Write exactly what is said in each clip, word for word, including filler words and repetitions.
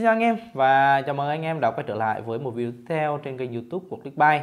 Xin chào anh em và chào mừng anh em đã quay trở lại với một video tiếp theo trên kênh YouTube của ClickBuy.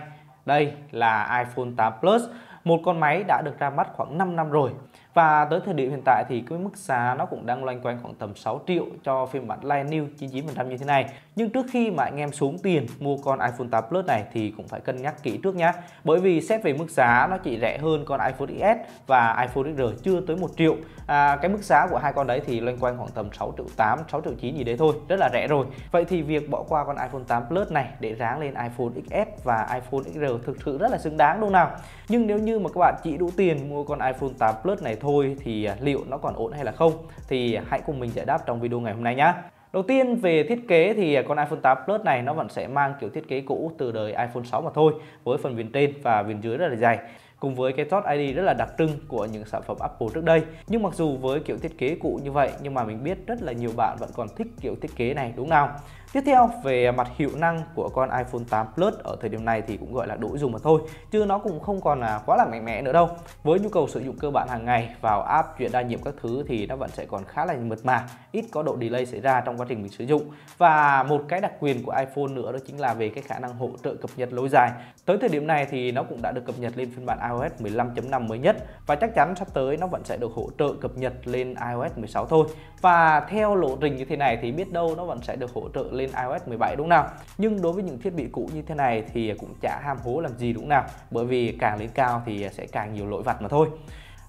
Đây là iPhone tám Plus, một con máy đã được ra mắt khoảng năm năm rồi. Và tới thời điểm hiện tại thì cái mức giá nó cũng đang loanh quanh khoảng tầm sáu triệu cho phiên bản Line New chín mươi chín phần trăm như thế này. Nhưng trước khi mà anh em xuống tiền mua con iPhone tám Plus này thì cũng phải cân nhắc kỹ trước nhá. Bởi vì xét về mức giá nó chỉ rẻ hơn con iPhone ích ét và iPhone ích rờ chưa tới một triệu. à, Cái mức giá của hai con đấy thì loanh quanh khoảng tầm sáu triệu tám, sáu triệu chín gì đấy thôi, rất là rẻ rồi. Vậy thì việc bỏ qua con iPhone tám Plus này để ráng lên iPhone ích ét và iPhone ích rờ thực sự rất là xứng đáng đúng nào. Nhưng nếu như mà các bạn chỉ đủ tiền mua con iPhone tám Plus này thôi Thôi thì liệu nó còn ổn hay là không thì hãy cùng mình giải đáp trong video ngày hôm nay nhé. Đầu tiên về thiết kế thì con iPhone tám Plus này nó vẫn sẽ mang kiểu thiết kế cũ từ đời iPhone sáu mà thôi, với phần viền trên và viền dưới rất là dày, cùng với cái Touch ai đi rất là đặc trưng của những sản phẩm Apple trước đây. Nhưng mặc dù với kiểu thiết kế cũ như vậy nhưng mà mình biết rất là nhiều bạn vẫn còn thích kiểu thiết kế này đúng nào. Tiếp theo về mặt hiệu năng của con iPhone tám Plus ở thời điểm này thì cũng gọi là đủ dùng mà thôi, chứ nó cũng không còn là quá là mạnh mẽ nữa đâu. Với nhu cầu sử dụng cơ bản hàng ngày, vào app, chuyện đa nhiệm các thứ thì nó vẫn sẽ còn khá là mượt mà, ít có độ delay xảy ra trong quá trình mình sử dụng. Và một cái đặc quyền của iPhone nữa đó chính là về cái khả năng hỗ trợ cập nhật lâu dài. Tới thời điểm này thì nó cũng đã được cập nhật lên phiên bản iOS mười lăm chấm năm mới nhất, và chắc chắn sắp tới nó vẫn sẽ được hỗ trợ cập nhật lên iOS mười sáu thôi. Và theo lộ trình như thế này thì biết đâu nó vẫn sẽ được hỗ trợ lên iOS mười bảy đúng nào. Nhưng đối với những thiết bị cũ như thế này thì cũng chả ham hố làm gì đúng nào, bởi vì càng lên cao thì sẽ càng nhiều lỗi vặt mà thôi.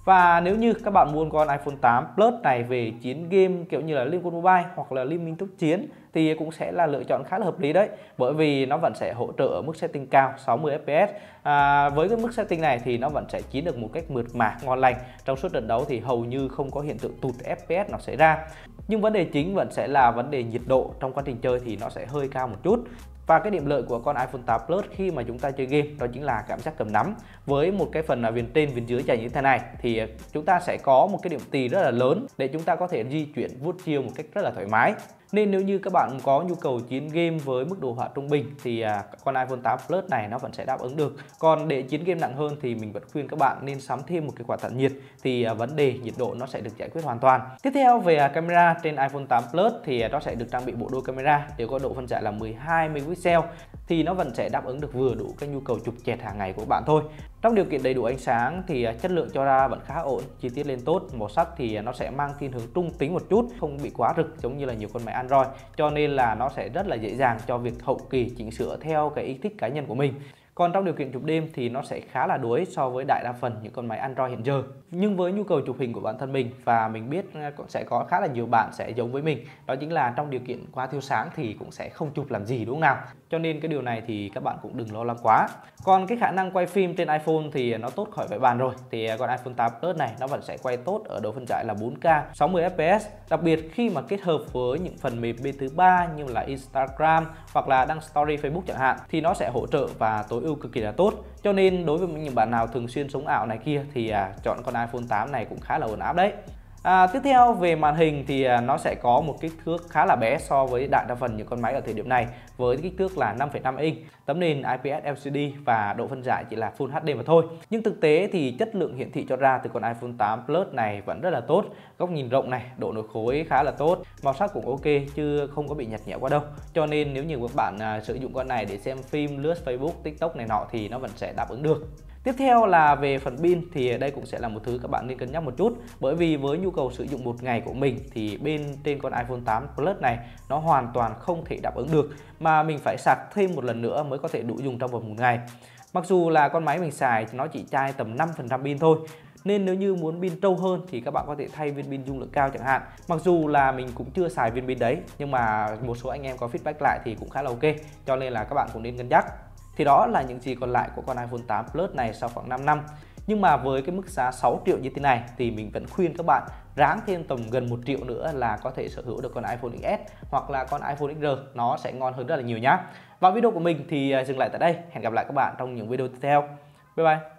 Và nếu như các bạn mua con iPhone tám Plus này về chiến game kiểu như là Liên Quân Mobile hoặc là Liên Minh Thúc Chiến thì cũng sẽ là lựa chọn khá là hợp lý đấy, bởi vì nó vẫn sẽ hỗ trợ ở mức setting cao sáu mươi F P S. à, Với cái mức setting này thì nó vẫn sẽ chiến được một cách mượt mà, ngon lành. Trong suốt trận đấu thì hầu như không có hiện tượng tụt F P S nó xảy ra. Nhưng vấn đề chính vẫn sẽ là vấn đề nhiệt độ. Trong quá trình chơi thì nó sẽ hơi cao một chút. Và cái điểm lợi của con iPhone tám Plus khi mà chúng ta chơi game đó chính là cảm giác cầm nắm. Với một cái phần viền trên, viền dưới dày như thế này thì chúng ta sẽ có một cái điểm tì rất là lớn để chúng ta có thể di chuyển vuốt chiều một cách rất là thoải mái. Nên nếu như các bạn có nhu cầu chiến game với mức đồ họa trung bình thì con iPhone tám Plus này nó vẫn sẽ đáp ứng được. Còn để chiến game nặng hơn thì mình vẫn khuyên các bạn nên sắm thêm một cái quả tản nhiệt, thì vấn đề nhiệt độ nó sẽ được giải quyết hoàn toàn. Tiếp theo về camera trên iPhone tám Plus thì nó sẽ được trang bị bộ đôi camera đều có độ phân giải là mười hai megapixel, thì nó vẫn sẽ đáp ứng được vừa đủ cái nhu cầu chụp chẹt hàng ngày của bạn thôi. Trong điều kiện đầy đủ ánh sáng thì chất lượng cho ra vẫn khá ổn, chi tiết lên tốt. Màu sắc thì nó sẽ mang thiên hướng trung tính một chút, không bị quá rực giống như là nhiều con máy Android, cho nên là nó sẽ rất là dễ dàng cho việc hậu kỳ chỉnh sửa theo cái ý thích cá nhân của mình. Còn trong điều kiện chụp đêm thì nó sẽ khá là đuối so với đại đa phần những con máy Android hiện giờ. Nhưng với nhu cầu chụp hình của bản thân mình, và mình biết sẽ có khá là nhiều bạn sẽ giống với mình, đó chính là trong điều kiện quá thiếu sáng thì cũng sẽ không chụp làm gì đúng không nào. Cho nên cái điều này thì các bạn cũng đừng lo lắng quá. Còn cái khả năng quay phim trên iPhone thì nó tốt khỏi phải bàn rồi. Thì con iPhone tám Plus này nó vẫn sẽ quay tốt ở độ phân giải là bốn K sáu mươi F P S. Đặc biệt khi mà kết hợp với những phần mềm bên thứ ba như là Instagram hoặc là đăng story Facebook chẳng hạn, thì nó sẽ hỗ trợ và tối ưu cực kỳ là tốt. Cho nên đối với những bạn nào thường xuyên sống ảo này kia thì à, chọn con iPhone tám này cũng khá là ổn áp đấy. À, tiếp theo về màn hình thì à, nó sẽ có một kích thước khá là bé so với đại đa phần những con máy ở thời điểm này, với kích thước là năm phẩy năm inch, tấm nền I P S L C D và độ phân giải chỉ là Full H D mà thôi. Nhưng thực tế thì chất lượng hiển thị cho ra từ con iPhone tám Plus này vẫn rất là tốt. Góc nhìn rộng này, độ nổi khối khá là tốt, màu sắc cũng ok chứ không có bị nhạt nhẽo quá đâu. Cho nên nếu như các bạn à, sử dụng con này để xem phim, lướt Facebook, TikTok này nọ thì nó vẫn sẽ đáp ứng được. Tiếp theo là về phần pin thì đây cũng sẽ là một thứ các bạn nên cân nhắc một chút, bởi vì với nhu cầu sử dụng một ngày của mình thì bên trên con iPhone tám Plus này nó hoàn toàn không thể đáp ứng được, mà mình phải sạc thêm một lần nữa mới có thể đủ dùng trong vòng một ngày. Mặc dù là con máy mình xài nó chỉ chai tầm năm phần trăm pin thôi, nên nếu như muốn pin trâu hơn thì các bạn có thể thay viên pin dung lượng cao chẳng hạn. Mặc dù là mình cũng chưa xài viên pin đấy, nhưng mà một số anh em có feedback lại thì cũng khá là ok, cho nên là các bạn cũng nên cân nhắc. Thì đó là những gì còn lại của con iPhone tám Plus này sau khoảng năm năm. Nhưng mà với cái mức giá sáu triệu như thế này thì mình vẫn khuyên các bạn ráng thêm tầm gần một triệu nữa là có thể sở hữu được con iPhone ích ét hoặc là con iPhone ích rờ, nó sẽ ngon hơn rất là nhiều nhá. Và video của mình thì dừng lại tại đây. Hẹn gặp lại các bạn trong những video tiếp theo. Bye bye.